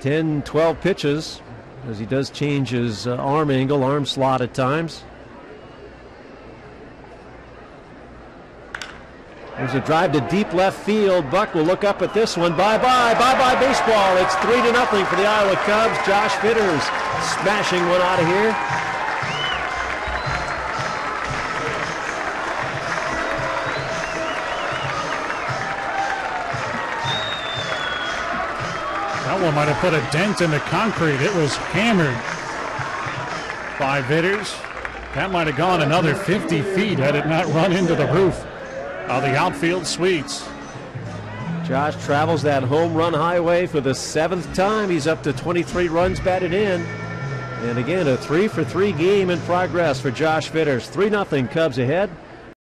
10, 12 pitches, as he does change his arm angle, arm slot at times. There's a drive to deep left field. Buck will look up at this one. Bye-bye, bye-bye baseball. It's 3-0 for the Iowa Cubs. Josh Vitters smashing one out of here. That one might have put a dent in the concrete. It was hammered by Vitters. That might have gone another 50 feet had it not run into the roof. The outfield suites. Josh travels that home run highway for the 7th time. He's up to 23 runs batted in. And again, a 3-for-3 game in progress for Josh Vitters. 3-0 Cubs ahead.